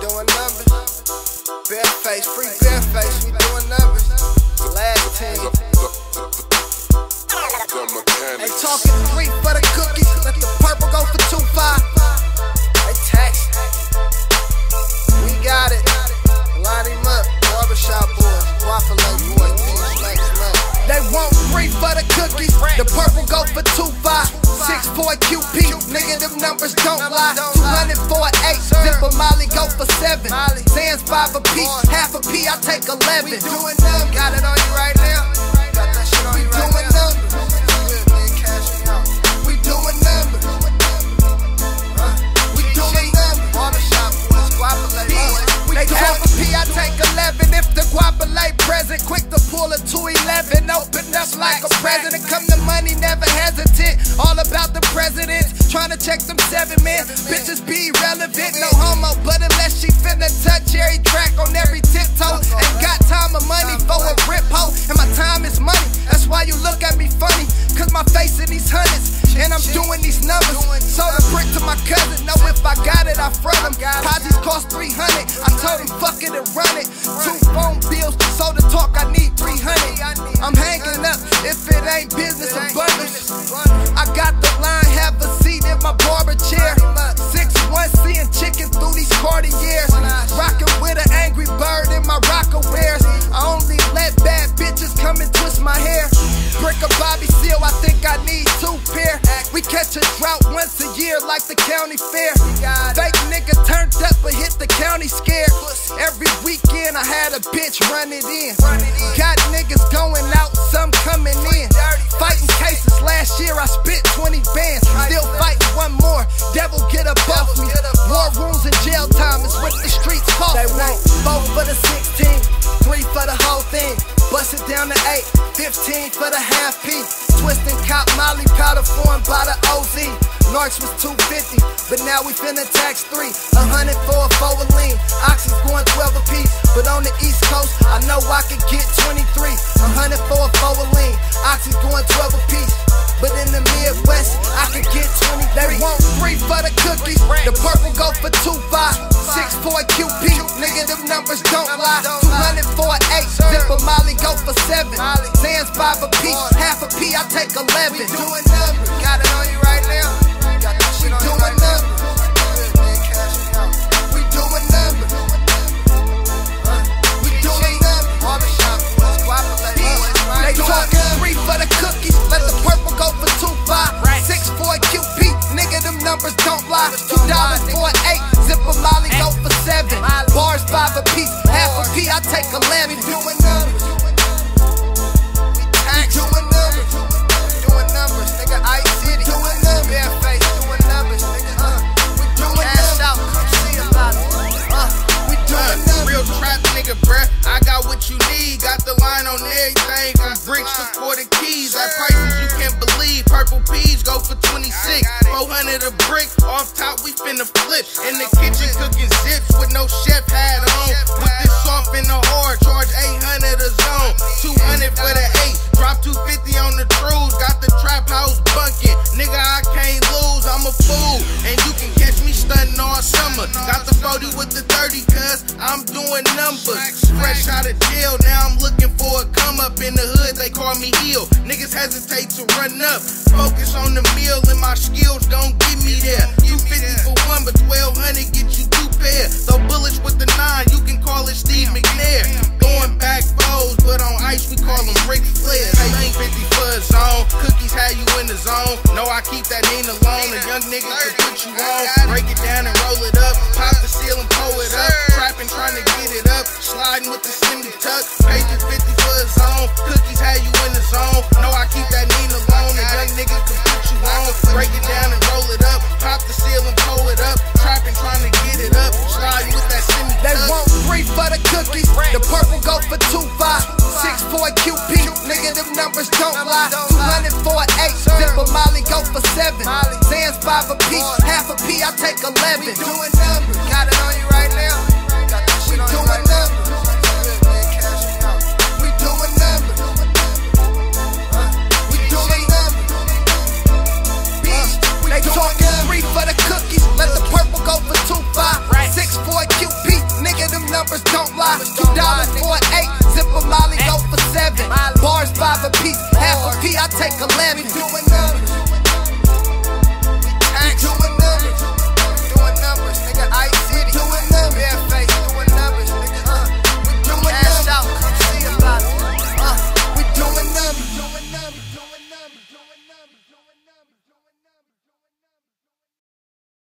doing numbers. Bearfaced, free Bearfaced, we doing numbers. Last team. They talking free for the cookies. Let the purple go for 2-5. They tax. We got it. Line him up. Barbershop boys, Buffalo boys, these legs love. They want free for the cookies. The purple go for 2-5. 6-4 QP. Nigga, them numbers don't lie. 200 for an 8. Zipper Molly go for 7. Sands 5 a piece. Half a P, I take 11. We doing them. Got it on you right now. Got that shit on you right now. Quick to pull a 211, open up like a president. Come to money, never hesitant. All about the presidents, trying to check them 7 men. Bitches be relevant, no homo, but unless she finna touch every track on every tiptoe. Ain't got time or money for a rip hoe, and my time is money. That's why you look at me funny, cause my face in these hundreds, and I'm doing these numbers. Sold a brick to my cousin, know if I got it, I front him. Posies cost 300, I told him fuck it and run it. 2 phone bills, so the talk I need 300. I'm hanging up if it ain't business or bundles. I got the line, have a seat in my barber chair. 6'1", seeing chicken through these Cartiers. Rocking with an angry bird in my rocker wears. I only let bad bitches come and twist my hair. Brick a Bobby Seal, I think I need 2 pair. We catch a drought once a year like the county fair. Fake nigga turned up but hit the county scared. Every weekend I had a bitch run it in. Got niggas going out, some coming in. Fighting cases last year, I spit 20 bands. Still fighting one more, devil get up off me. War rooms and jail time is what the streets call. They want 4 for the 16, 3 for the whole thing. Bust it down to 8, 15 for the half piece. Twisting cop Molly powder formed by the OZ. Narcs was 250, but now we finna tax 3. 100 for a forward lean. Oxy's going 12 apiece, but on the East Coast, I know I could get 23. 100 for a forward lean. Oxy's going 12 apiece, but in the Midwest, I could get 20. They want 3 for the cookies. The purple go for 2-5. 6-4 QP. Nigga, them numbers don't lie. 200 for an 8. Zipper Molly go for 7. Sands 5 a piece. Half a P, I take 11. We doing numbers. Got it on you right now. We doing numbers. We doing numbers. We doing numbers. Barbershop boys, Guapalay boys. They talking 3 for the cookies. Let the purple go for 2-5. 6-4 QP. Nigga, them numbers don't lie. $2 for an 8. Zipper Molly go for 7. Bars 5 a piece. Half a P, I take 11. We doing numbers. I got what you need, got the line on everything. From bricks to 40 keys, at prices you can't believe. Purple peas go for 26, 400 a brick. Off top we finna flip. In the kitchen cooking zips with no chef hat on. With this soft and the hard, charge 800 a zone. 200 for the 8, drop 250 on the trues. Got the trap house bunking, nigga I can't lose. I'm a fool, and you can catch me stunting all summer. Got the 40 with the 30, cuz I'm doing numbers. Fresh out of jail, now I'm looking for a come up. In the hood, they call me ill. Niggas hesitate to run up. Focus on the meal and my skills gon' get me there. 250 for 1, but 1200 get you 2 pair. Though bullets with the 9, you can call it Steve McNair. Going back foes, but on ice we call them Ric Flair. 1850 for a zone, cookies had you in the zone. No, I keep that ain't alone. A young nigga could put you on. Break it down and roll it up. Pop the seal and pull it up. Trapping, trying to get it up. Sliding with the semi tuck, pages 50 for a zone. Cookies had you in the zone. No, I keep that need alone. A young nigga could put you on. Break it down and roll it up. Pop the seal and pull it up. Trapping, trying to get it up. Sliding with that semi tuck. They want 3 for the cookies. The purple go for 2-5. 6-4 QP. Nigga, them numbers don't lie. 200 for an 8. Zipper Molly go for 7. Sands 5 a piece. Half a P, I take 11. We doing numbers. Got it on you right now.